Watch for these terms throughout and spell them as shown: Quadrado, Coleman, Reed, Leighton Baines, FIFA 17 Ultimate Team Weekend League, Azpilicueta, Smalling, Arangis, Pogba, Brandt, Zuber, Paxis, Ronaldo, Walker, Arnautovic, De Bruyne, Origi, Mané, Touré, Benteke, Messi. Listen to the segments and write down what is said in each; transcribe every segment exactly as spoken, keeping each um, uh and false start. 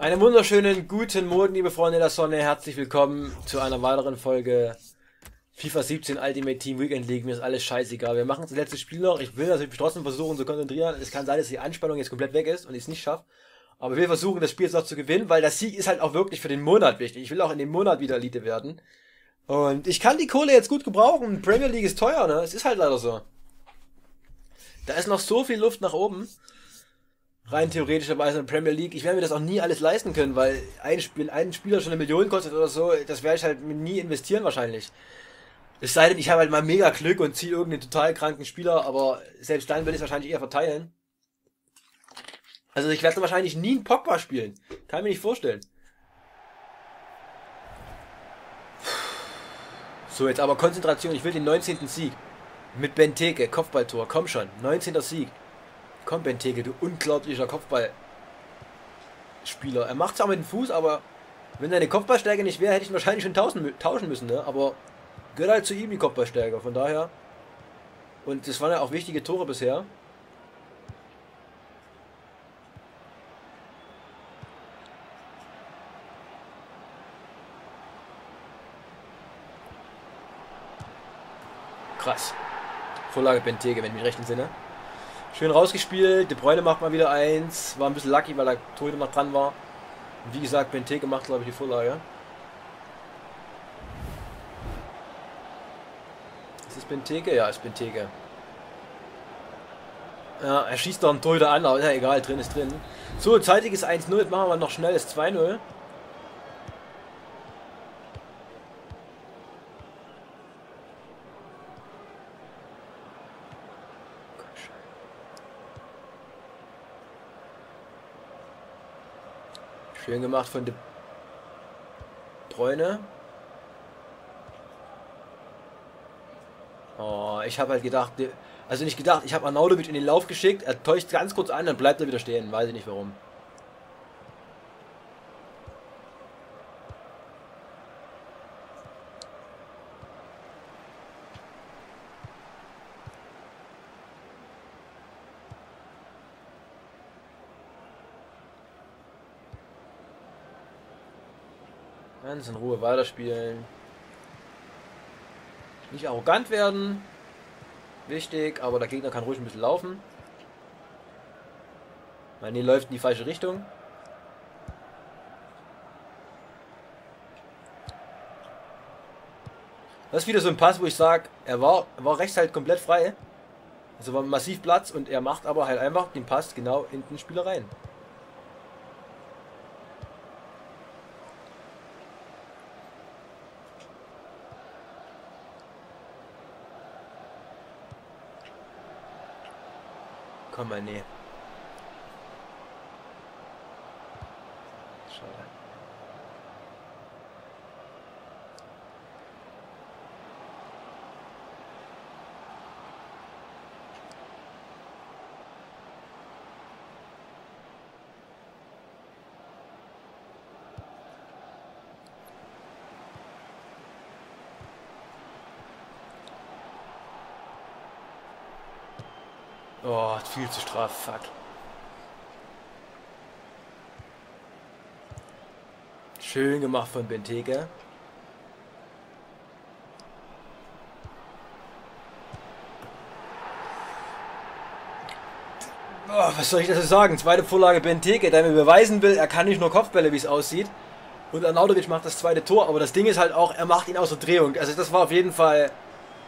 Einen wunderschönen guten Morgen, liebe Freunde der Sonne. Herzlich willkommen zu einer weiteren Folge FIFA siebzehn Ultimate Team Weekend League. Mir ist alles scheißegal. Wir machen das letzte Spiel noch. Ich will natürlich trotzdem versuchen zu konzentrieren. Es kann sein, dass die Anspannung jetzt komplett weg ist und ich es nicht schaffe. Aber wir versuchen, das Spiel jetzt noch zu gewinnen, weil das Sieg ist halt auch wirklich für den Monat wichtig. Ich will auch in dem Monat wieder Elite werden. Und ich kann die Kohle jetzt gut gebrauchen. Premier League ist teuer, ne? Es ist halt leider so. Da ist noch so viel Luft nach oben. Rein theoretischerweise in der Premier League. Ich werde mir das auch nie alles leisten können, weil ein Spiel, ein Spieler schon eine Million kostet oder so, das werde ich halt nie investieren wahrscheinlich. Es sei denn, ich habe halt mal mega Glück und ziehe irgendeinen total kranken Spieler, aber selbst dann werde ich es wahrscheinlich eher verteilen. Also ich werde wahrscheinlich nie einen Pogba spielen. Kann ich mir nicht vorstellen. So, jetzt aber Konzentration. Ich will den neunzehnten Sieg. Mit Benteke. Kopfballtor. Komm schon. neunzehnter Sieg. Komm, Benteke, du unglaublicher Kopfballspieler. Er macht zwar mit dem Fuß, aber wenn seine Kopfballstärke nicht wäre, hätte ich ihn wahrscheinlich schon tauschen müssen, ne? Aber gehört halt zu ihm die Kopfballstärke, von daher. Und das waren ja auch wichtige Tore bisher. Krass. Vorlage Benteke, wenn ich mich recht entsinne. Schön rausgespielt, De Bruyne macht mal wieder eins, war ein bisschen lucky, weil der Touré noch dran war. Und wie gesagt, Benteke macht, glaube ich, die Vorlage. Ist es Benteke? Ja, ist Benteke. Ja, er schießt noch einen Torhüter an, aber ist ja egal, drin ist drin. So, zeitiges eins null, jetzt machen wir noch schnell das zwei null. Schön gemacht von De Bruyne. Oh, ich habe halt gedacht, also nicht gedacht, ich habe Arnautovic in den Lauf geschickt, er täuscht ganz kurz an, dann bleibt er wieder stehen, weiß ich nicht warum. Ganz in Ruhe weiterspielen. Nicht arrogant werden. Wichtig, aber der Gegner kann ruhig ein bisschen laufen. Mané läuft in die falsche Richtung. Das ist wieder so ein Pass, wo ich sage, er war, er war rechts halt komplett frei. Also war massiv Platz und er macht aber halt einfach den Pass genau in den Spieler rein. Mané. Schade. Oh, viel zu straff, fuck. Schön gemacht von Benteke. Oh, was soll ich dazu sagen? Zweite Vorlage Benteke, der mir beweisen will, er kann nicht nur Kopfbälle, wie es aussieht. Und Arnautovic macht das zweite Tor, aber das Ding ist halt auch, er macht ihn aus der Drehung. Also das war auf jeden Fall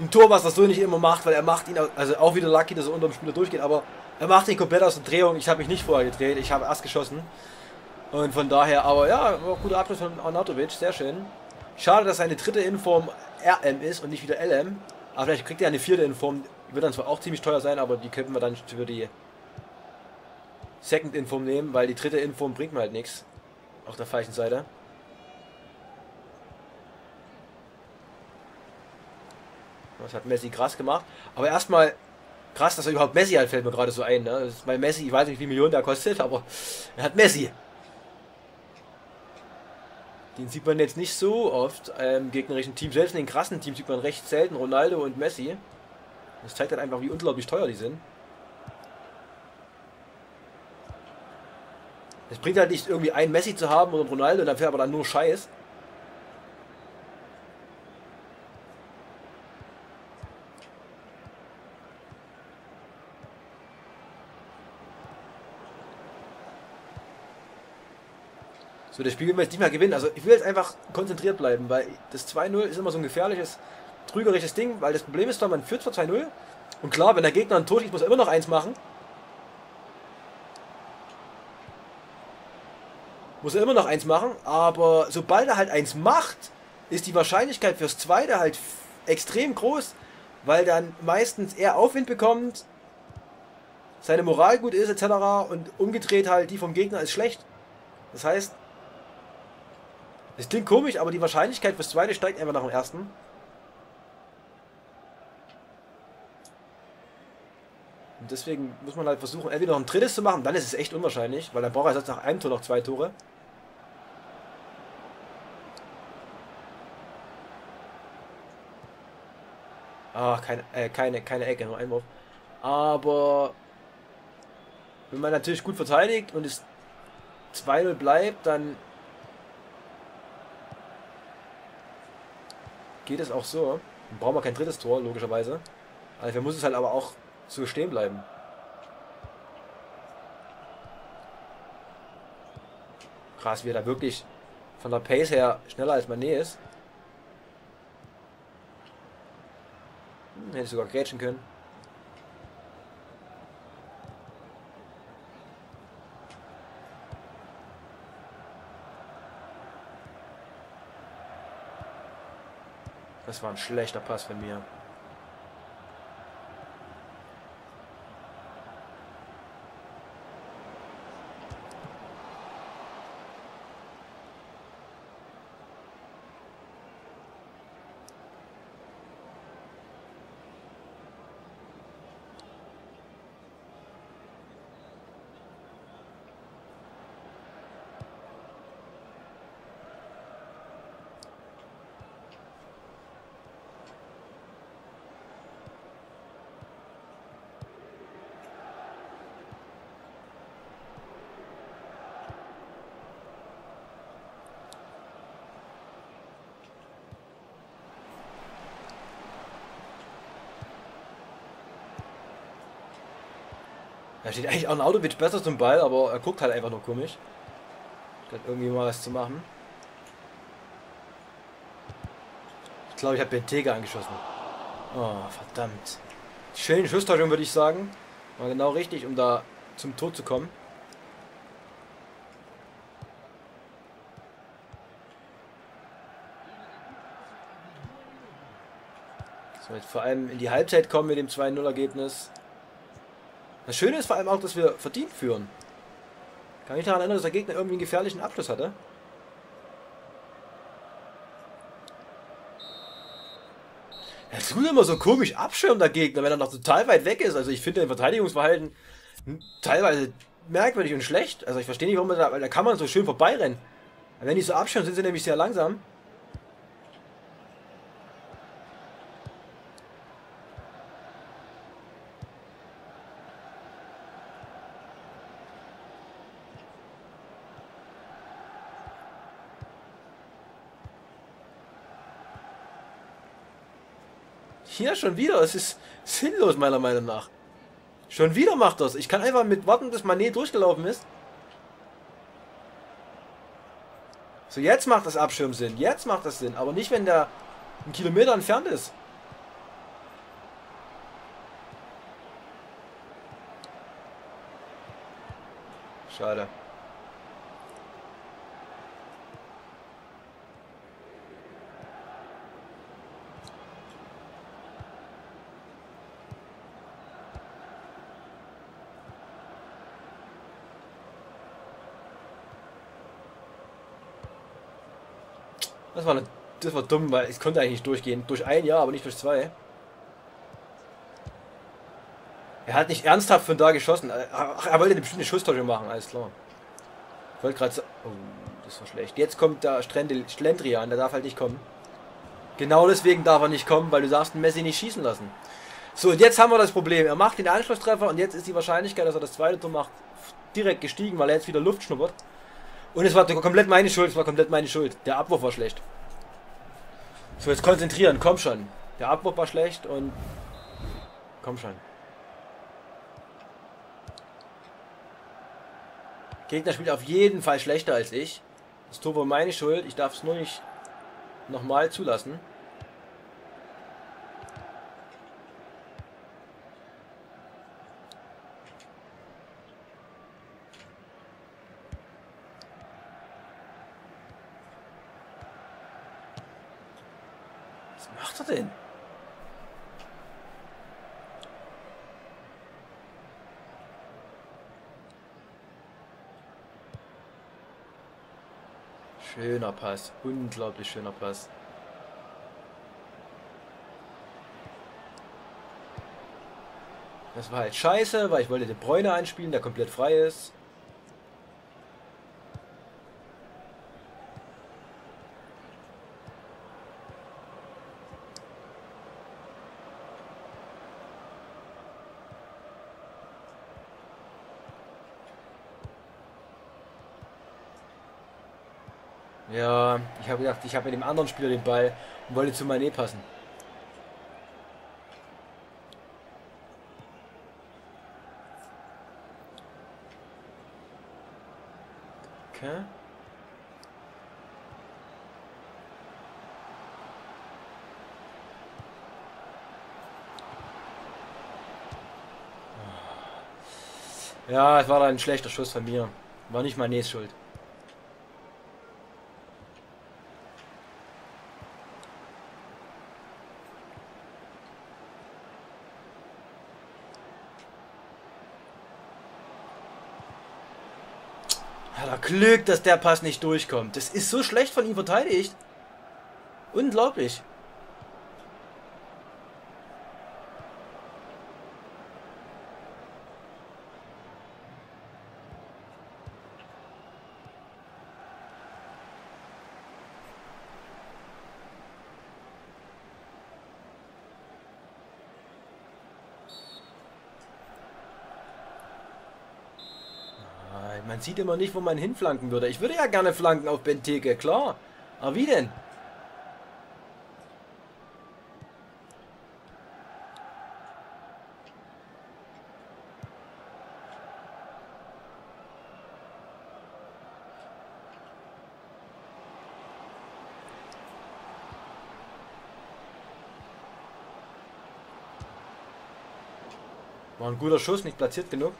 ein Tor, was das so nicht immer macht, weil er macht ihn, also auch wieder lucky, dass er unter dem Spieler durchgeht, aber er macht ihn komplett aus der Drehung. Ich habe mich nicht vorher gedreht, ich habe erst geschossen. Und von daher, aber ja, guter Abschluss von Arnautovic, sehr schön. Schade, dass seine dritte Inform R M ist und nicht wieder L M. Aber vielleicht kriegt er eine vierte Inform, wird dann zwar auch ziemlich teuer sein, aber die könnten wir dann für die Second Inform nehmen, weil die dritte Inform bringt mir halt nichts. Auf der falschen Seite. Das hat Messi krass gemacht. Aber erstmal krass, dass er überhaupt Messi halt, fällt mir gerade so ein. Ne? Weil Messi, ich weiß nicht, wie Millionen der kostet, aber er hat Messi. Den sieht man jetzt nicht so oft im gegnerischen Team. Selbst in den krassen Teams sieht man recht selten Ronaldo und Messi. Das zeigt halt einfach, wie unglaublich teuer die sind. Es bringt halt nicht irgendwie einen Messi zu haben und Ronaldo und dann fährt aber dann nur Scheiß. So, das Spiel will man jetzt nicht mehr gewinnen. Also ich will jetzt einfach konzentriert bleiben, weil das zwei null ist immer so ein gefährliches, trügerisches Ding, weil das Problem ist, man führt zwar zwei null und klar, wenn der Gegner ein Tor schießt, muss er immer noch eins machen. Muss er immer noch eins machen, aber sobald er halt eins macht, ist die Wahrscheinlichkeit fürs Zweite halt extrem groß, weil dann meistens er Aufwind bekommt, seine Moral gut ist et cetera und umgedreht halt die vom Gegner ist schlecht. Das heißt, es klingt komisch, aber die Wahrscheinlichkeit fürs Zweite steigt einfach nach dem Ersten. Und deswegen muss man halt versuchen, entweder noch ein drittes zu machen, dann ist es echt unwahrscheinlich, weil dann braucht er jetzt nach einem Tor noch zwei Tore. Ah, keine, äh, keine, keine Ecke, nur Einwurf. Aber wenn man natürlich gut verteidigt und es zwei null bleibt, dann geht es auch so. Dann brauchen wir kein drittes Tor, logischerweise. Also wir müssen es halt aber auch so stehen bleiben. Krass, wie er da wirklich von der Pace her schneller als Mané ist. Hm, hätte ich sogar grätschen können. Das war ein schlechter Pass von mir. Da steht eigentlich Arnautovic besser zum Ball, aber er guckt halt einfach nur komisch. Statt irgendwie mal was zu machen. Ich glaube, ich habe Benteke angeschossen. Oh, verdammt. Schöne Schusstäuschung, würde ich sagen. War genau richtig, um da zum Tor zu kommen. So, jetzt vor allem in die Halbzeit kommen mit dem zwei null Ergebnis. Das Schöne ist vor allem auch, dass wir verdient führen. Kann mich daran erinnern, dass der Gegner irgendwie einen gefährlichen Abschluss hatte. Er tut immer so komisch abschirmen, der Gegner, wenn er noch total weit weg ist. Also ich finde den Verteidigungsverhalten teilweise merkwürdig und schlecht. Also ich verstehe nicht, warum man da, weil da kann man so schön vorbeirennen. Aber wenn die so abschirmen, sind sie nämlich sehr langsam. Hier schon wieder, es ist sinnlos meiner Meinung nach. Schon wieder macht das. Ich kann einfach mit warten, bis Mané durchgelaufen ist. So, jetzt macht das Abschirm Sinn. Jetzt macht das Sinn. Aber nicht, wenn der einen Kilometer entfernt ist. Schade. Das war, eine, das war dumm, weil es konnte eigentlich nicht durchgehen. Durch ein Jahr, aber nicht durch zwei. Er hat nicht ernsthaft von da geschossen. Ach, er wollte bestimmt eine Schusstäuschung machen, alles klar. Ich wollte gerade so... Oh, das war schlecht. Jetzt kommt der Schlendrian, der darf halt nicht kommen. Genau deswegen darf er nicht kommen, weil du darfst den Messi nicht schießen lassen. So, und jetzt haben wir das Problem. Er macht den Anschlusstreffer und jetzt ist die Wahrscheinlichkeit, dass er das zweite Tor macht, direkt gestiegen, weil er jetzt wieder Luft schnuppert. Und es war komplett meine Schuld, es war komplett meine Schuld. Der Abwurf war schlecht. So, jetzt konzentrieren, komm schon. Der Abwurf war schlecht und... Komm schon. Gegner spielt auf jeden Fall schlechter als ich. Das Tor war meine Schuld, ich darf es nur nicht nochmal zulassen. Denn? Schöner Pass, unglaublich schöner Pass. Das war halt scheiße, weil ich wollte De Bruyne einspielen, der komplett frei ist. Ja, ich habe gedacht, ich habe mit dem anderen Spieler den Ball und wollte zu Mané passen. Okay. Ja, es war dann ein schlechter Schuss von mir. War nicht Manés Schuld. Glück, dass der Pass nicht durchkommt. Das ist so schlecht von ihm verteidigt. Unglaublich. Man sieht immer nicht, wo man hinflanken würde. Ich würde ja gerne flanken auf Benteke, klar. Aber wie denn? War ein guter Schuss, nicht platziert genug.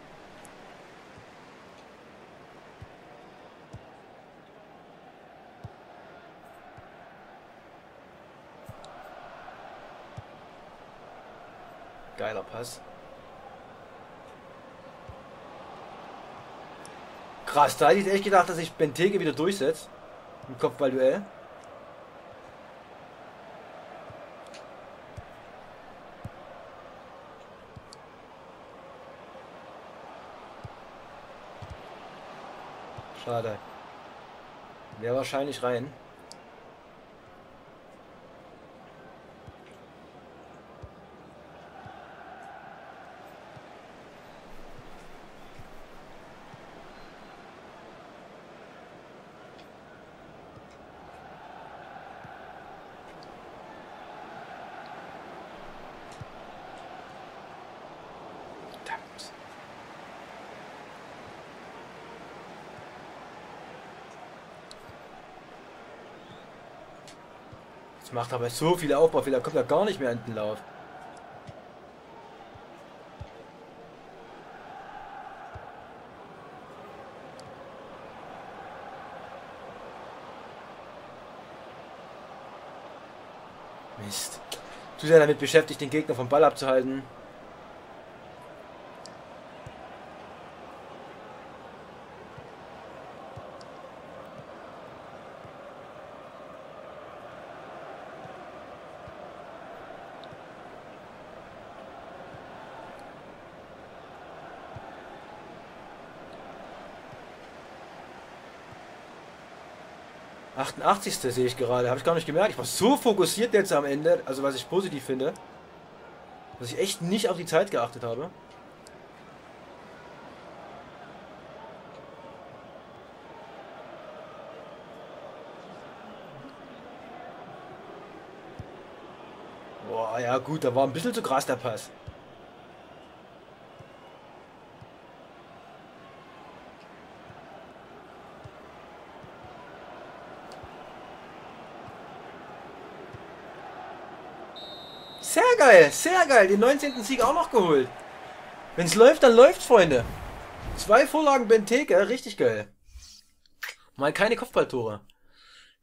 Geiler Pass. Krass, da hätte ich echt gedacht, dass ich Benteke wieder durchsetze. Im Kopfballduell. Schade. Wäre wahrscheinlich rein. Das macht aber so viele Aufbaufehler, kommt ja gar nicht mehr in den Lauf. Mist. Zu sehr damit beschäftigt, den Gegner vom Ball abzuhalten. achtundachtzigste sehe ich gerade, habe ich gar nicht gemerkt. Ich war so fokussiert jetzt am Ende, also was ich positiv finde, dass ich echt nicht auf die Zeit geachtet habe. Boah, ja gut, da war ein bisschen zu krass der Pass. Sehr geil, sehr geil. Den neunzehnten Sieg auch noch geholt. Wenn es läuft, dann läuft's, Freunde. Zwei Vorlagen Benteke, richtig geil. Mal keine Kopfballtore.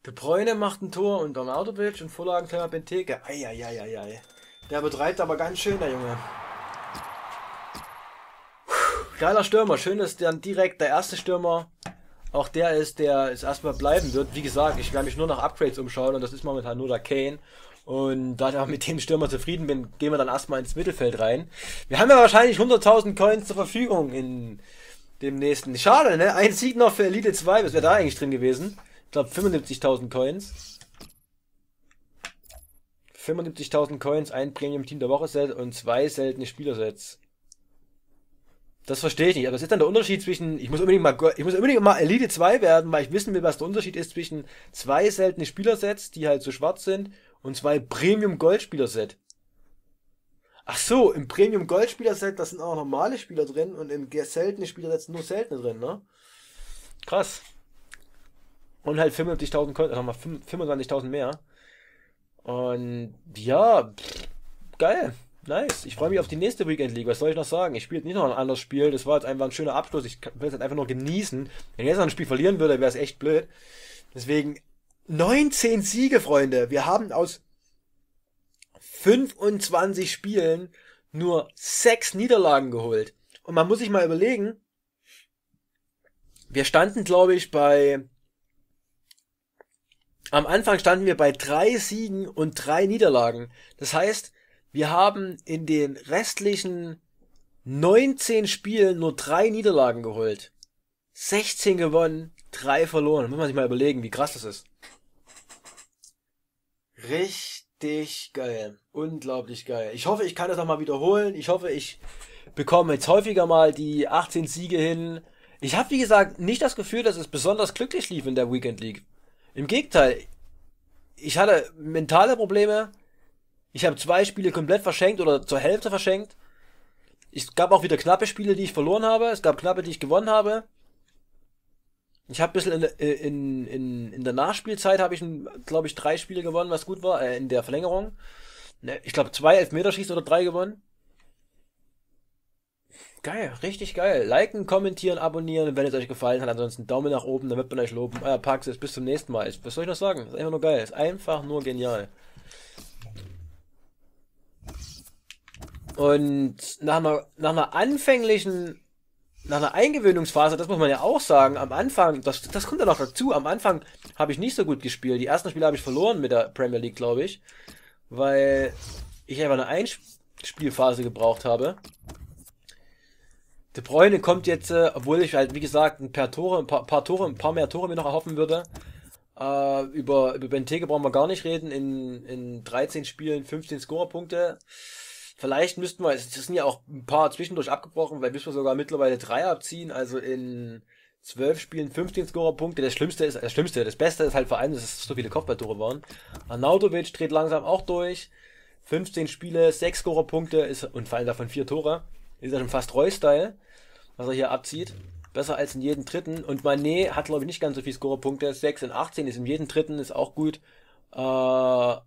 De Bruyne macht ein Tor und Arnautovic und Vorlagenteller Benteke. Eieieiei. Der betreibt aber ganz schön, der Junge. Puh, geiler Stürmer. Schön, dass dann direkt der erste Stürmer auch der ist, der es erstmal bleiben wird. Wie gesagt, ich werde mich nur nach Upgrades umschauen und das ist momentan nur der Kane. Und da ich auch mit dem Stürmer zufrieden bin, gehen wir dann erstmal ins Mittelfeld rein. Wir haben ja wahrscheinlich hunderttausend Coins zur Verfügung in dem nächsten. Schade, ne? Ein Sieg noch für Elite zwei. Was wäre da eigentlich drin gewesen? Ich glaube fünfundsiebzigtausend Coins. fünfundsiebzigtausend Coins, ein Premium-Team der Woche-Set und zwei seltene Spielersets. Das verstehe ich nicht. Aber was ist dann der Unterschied zwischen... Ich muss unbedingt mal, ich muss unbedingt mal Elite zwei werden, weil ich wissen will, was der Unterschied ist zwischen zwei seltene Spielersets, die halt so schwarz sind, und zwei Premium-Gold-Spieler-Set. Ach so, im Premium-Gold-Spieler-Set, da sind auch normale Spieler drin und im seltenen Spieler-Set sind nur seltene drin, ne? Krass. Und halt fünfundsiebzigtausend Coins, also nochmal fünfundzwanzigtausend mehr. Und ja, pff, geil, nice. Ich freue mich auf die nächste Weekend League, was soll ich noch sagen? Ich spiele jetzt nicht noch ein anderes Spiel, das war jetzt einfach ein schöner Abschluss, ich will es halt einfach nur genießen. Wenn ich jetzt noch ein Spiel verlieren würde, wäre es echt blöd. Deswegen... neunzehn Siege, Freunde. Wir haben aus fünfundzwanzig Spielen nur sechs Niederlagen geholt. Und man muss sich mal überlegen, wir standen, glaube ich, bei... Am Anfang standen wir bei drei Siegen und drei Niederlagen. Das heißt, wir haben in den restlichen neunzehn Spielen nur drei Niederlagen geholt. sechzehn gewonnen, drei verloren. Da muss man sich mal überlegen, wie krass das ist. Richtig geil. Unglaublich geil. Ich hoffe, ich kann das nochmal wiederholen. Ich hoffe, ich bekomme jetzt häufiger mal die achtzehn Siege hin. Ich habe, wie gesagt, nicht das Gefühl, dass es besonders glücklich lief in der Weekend League. Im Gegenteil. Ich hatte mentale Probleme. Ich habe zwei Spiele komplett verschenkt oder zur Hälfte verschenkt. Es gab auch wieder knappe Spiele, die ich verloren habe. Es gab knappe, die ich gewonnen habe. Ich habe ein bisschen in, in, in, in der Nachspielzeit habe ich, glaube ich, drei Spiele gewonnen, was gut war, äh, in der Verlängerung. Ich glaube, zwei Elfmeterschießen oder drei gewonnen. Geil, richtig geil. Liken, kommentieren, abonnieren, wenn es euch gefallen hat. Ansonsten Daumen nach oben, damit man euch loben. Euer Paxis, bis zum nächsten Mal. Was soll ich noch sagen? Ist einfach nur geil. Ist einfach nur genial. Und nach einer, nach einer anfänglichen... Nach einer Eingewöhnungsphase, das muss man ja auch sagen, am Anfang, das, das kommt ja noch dazu, am Anfang habe ich nicht so gut gespielt. Die ersten Spiele habe ich verloren mit der Premier League, glaube ich, weil ich einfach eine Einspielphase gebraucht habe. De Bruyne kommt jetzt, äh, obwohl ich halt, wie gesagt, ein paar Tore, ein paar, paar Tore, ein paar mehr Tore mir noch erhoffen würde. Äh, über, über Benteke brauchen wir gar nicht reden, in, in dreizehn Spielen fünfzehn Scorerpunkte. Vielleicht müssten wir, es sind ja auch ein paar zwischendurch abgebrochen, weil müssen wir sogar mittlerweile drei abziehen, also in zwölf Spielen fünfzehn Scorerpunkte. Das Schlimmste ist, das Schlimmste, das Beste ist halt vor allem, dass es so viele Kopfballtore waren. Arnautovic dreht langsam auch durch. fünfzehn Spiele, sechs Scorerpunkte ist, und fallen davon vier Tore. Ist ja schon fast Roy-Style, was er hier abzieht. Besser als in jedem dritten. Und Mané hat, glaube ich, nicht ganz so viele Scorerpunkte. sechs in achtzehn ist in jedem dritten, ist auch gut. Uh,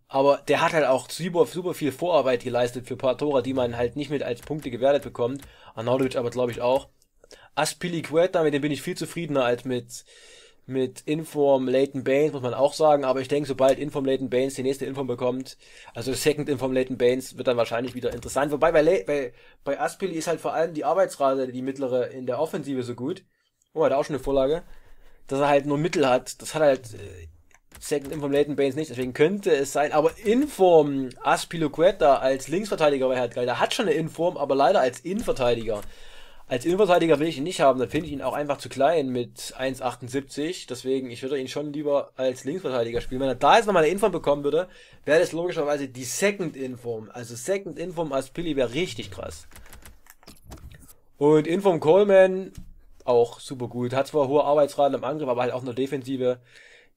aber der hat halt auch super, super viel Vorarbeit geleistet für ein paar Tore, die man halt nicht mit als Punkte gewertet bekommt. Arnautovic aber, glaube ich, auch. Azpilicueta, mit dem bin ich viel zufriedener als mit mit Inform Leighton Baines, muss man auch sagen. Aber ich denke, sobald Inform Leighton Baines die nächste Inform bekommt, also Second Inform Leighton Baines, wird dann wahrscheinlich wieder interessant. Wobei bei, Le bei, bei Azpili ist halt vor allem die Arbeitsrate, die mittlere in der Offensive so gut. Oh, hat auch schon eine Vorlage. Dass er halt nur Mittel hat. Das hat halt... Second Inform Leighton Baines nicht, deswegen könnte es sein, aber Inform Azpilicueta als Linksverteidiger wäre halt geil. Der hat schon eine Inform, aber leider als Innenverteidiger. Als Innenverteidiger will ich ihn nicht haben, dann finde ich ihn auch einfach zu klein mit eins Komma achtundsiebzig, deswegen, ich würde ihn schon lieber als Linksverteidiger spielen. Wenn er da jetzt nochmal eine Inform bekommen würde, wäre das logischerweise die Second Inform, also Second Inform Azpili wäre richtig krass. Und Inform Coleman, auch super gut, hat zwar hohe Arbeitsraten im Angriff, aber halt auch eine Defensive.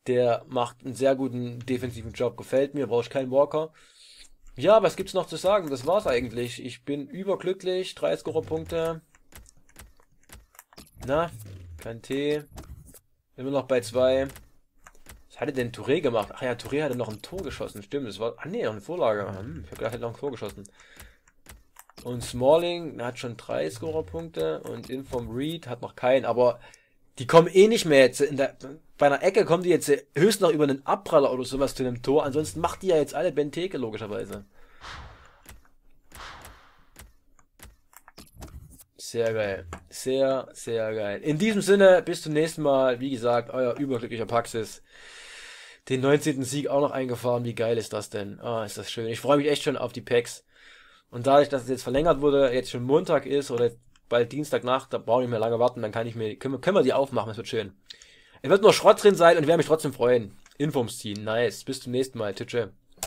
Der macht einen sehr guten defensiven Job, gefällt mir, brauche ich keinen Walker. Ja, was gibt's noch zu sagen? Das war's eigentlich. Ich bin überglücklich. Drei Scorerpunkte. Na, kein Tee. Immer noch bei zwei. Was hatte denn Touré gemacht? Ach ja, Touré hatte noch ein Tor geschossen. Stimmt, das war... Ah ne, noch eine Vorlage. Hm, ich hab gedacht, er hat noch ein Tor geschossen. Und Smalling hat schon drei Scorerpunkte. Und in vom Reed hat noch keinen. Aber die kommen eh nicht mehr jetzt. In der, bei einer Ecke kommen die jetzt höchstens noch über einen Abpraller oder sowas zu einem Tor. Ansonsten macht die ja jetzt alle Benteke, logischerweise. Sehr geil. Sehr, sehr geil. In diesem Sinne, bis zum nächsten Mal. Wie gesagt, euer überglücklicher Paxis. Den neunzehnten Sieg auch noch eingefahren. Wie geil ist das denn? Ah, ist das schön. Ich freue mich echt schon auf die Packs. Und dadurch, dass es jetzt verlängert wurde, jetzt schon Montag ist oder bald Dienstagnacht, da brauche ich nicht mehr lange warten, dann kann ich mir, können wir, können wir die aufmachen, es wird schön. Es wird nur Schrott drin sein und ich werde mich trotzdem freuen. Infos ziehen, nice. Bis zum nächsten Mal, tschüss.